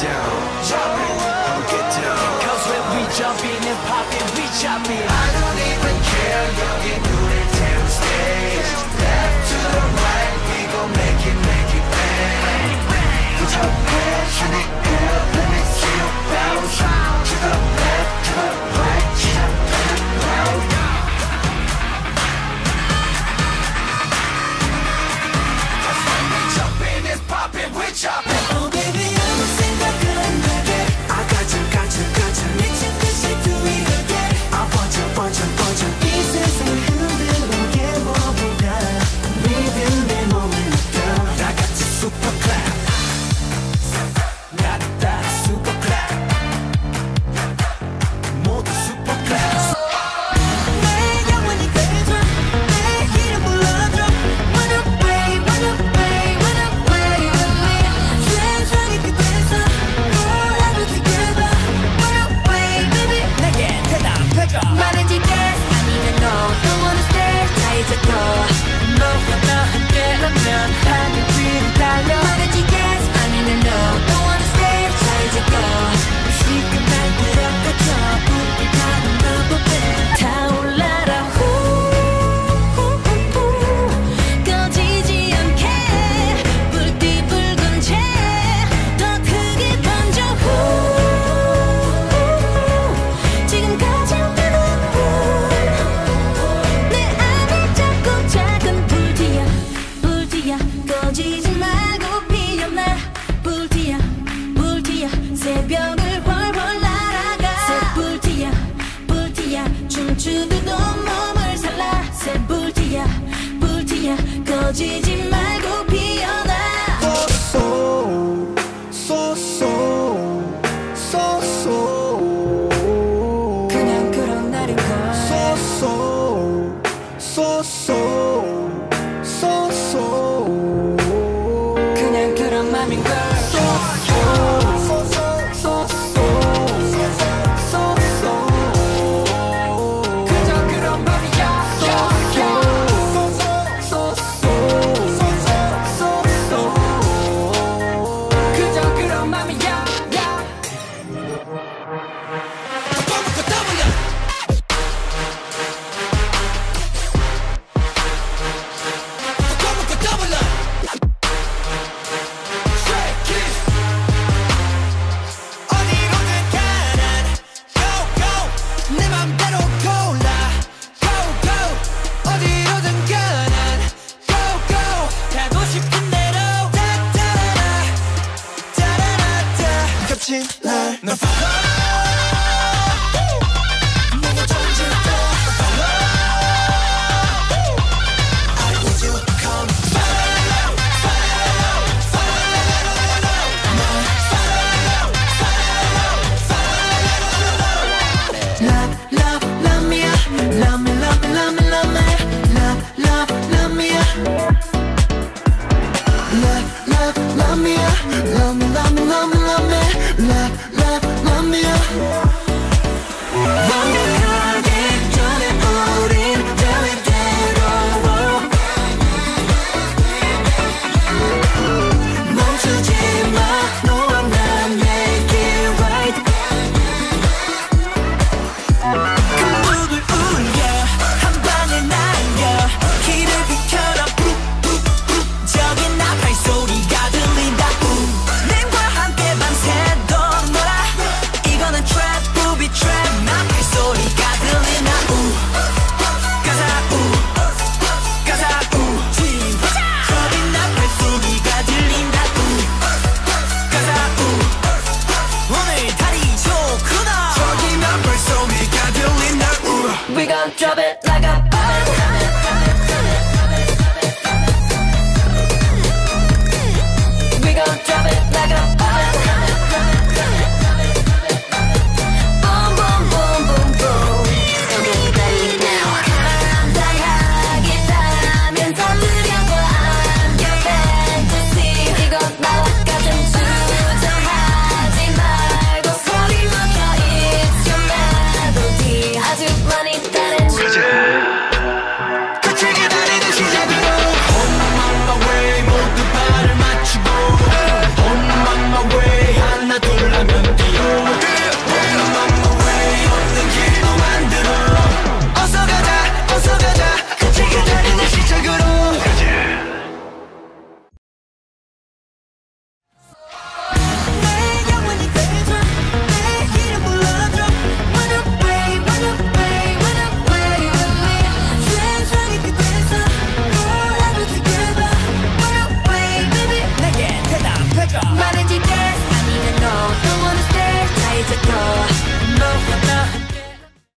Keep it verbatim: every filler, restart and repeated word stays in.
down, drop it, I'ma get down. Cause when we jumpin' and poppin', we choppin'. I don't even care, y'all get new to town stage. Left to the right, we gon' make it, make it bang. Put your hands in the air, let me see you bounce. To the left, to the right, to the left, round. Cause when we jumpin' and poppin', we choppin'. 꺼지지 말고 피어나. So so so so so 그냥 그런 날인걸. So so so so so so 그냥 그런 맘인걸. So so so so 나 팔아 뭔가 던질까 팔아. I need you to come follow follow follow follow follow follow follow. Love love love me love me love me love me love me love love love me love love love me love me love me love me. Love, love, love me up. 완벽하게 전해버린 절대로 멈추지 마. 너와 나 make it right. 그 북을 울려 한 방에 날려 길을 비켜라. 푹푹푹 저기 나팔 소리가 들린다. Drop it.